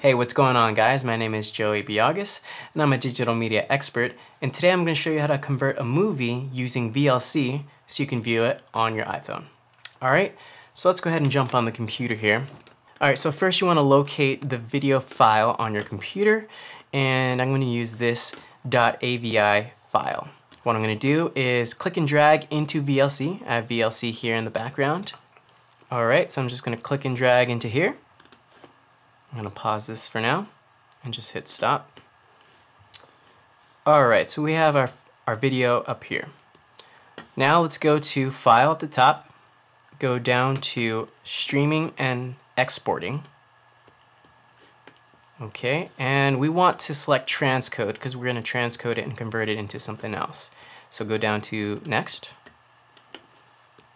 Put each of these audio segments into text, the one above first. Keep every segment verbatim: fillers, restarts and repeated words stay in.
Hey, what's going on guys? My name is Joey Biagas and I'm a digital media expert, and today I'm going to show you how to convert a movie using V L C so you can view it on your iPhone. Alright, so let's go ahead and jump on the computer here. Alright, so first you want to locate the video file on your computer, and I'm going to use this .avi file. What I'm going to do is click and drag into V L C. I have V L C here in the background. Alright, so I'm just going to click and drag into here. I'm going to pause this for now and just hit stop. Alright, so we have our, our video up here. Now let's go to File at the top, go down to Streaming and Exporting. Okay, and we want to select Transcode because we're going to transcode it and convert it into something else. So go down to Next.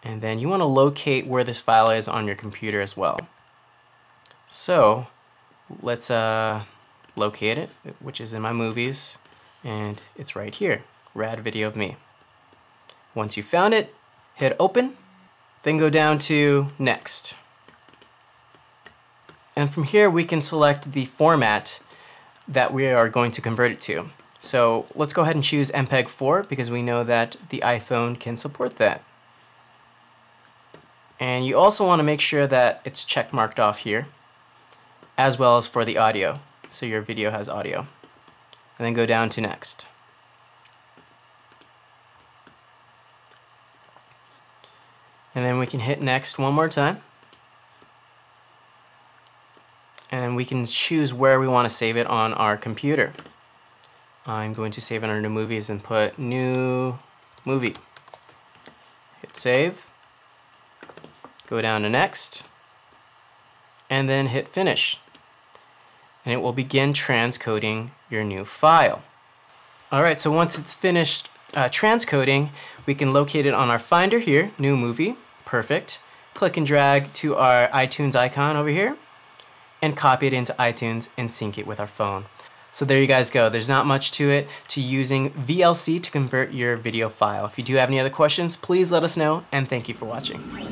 And then you want to locate where this file is on your computer as well. So let's uh, locate it, which is in my movies, and it's right here, Rad Video of Me. Once you found it, hit open, then go down to Next. And from here we can select the format that we are going to convert it to. So let's go ahead and choose M P E G four because we know that the iPhone can support that. And you also want to make sure that it's checkmarked off here, as well as for the audio, so your video has audio. And then go down to Next. And then we can hit Next one more time. And we can choose where we want to save it on our computer. I'm going to save it under Movies and put New Movie. Hit Save. Go down to Next. And then hit Finish, and it will begin transcoding your new file. Alright, so once it's finished uh, transcoding, we can locate it on our Finder here, New Movie, perfect. Click and drag to our iTunes icon over here, and copy it into iTunes and sync it with our phone. So there you guys go. There's not much to it to using V L C to convert your video file. If you do have any other questions, please let us know, and thank you for watching.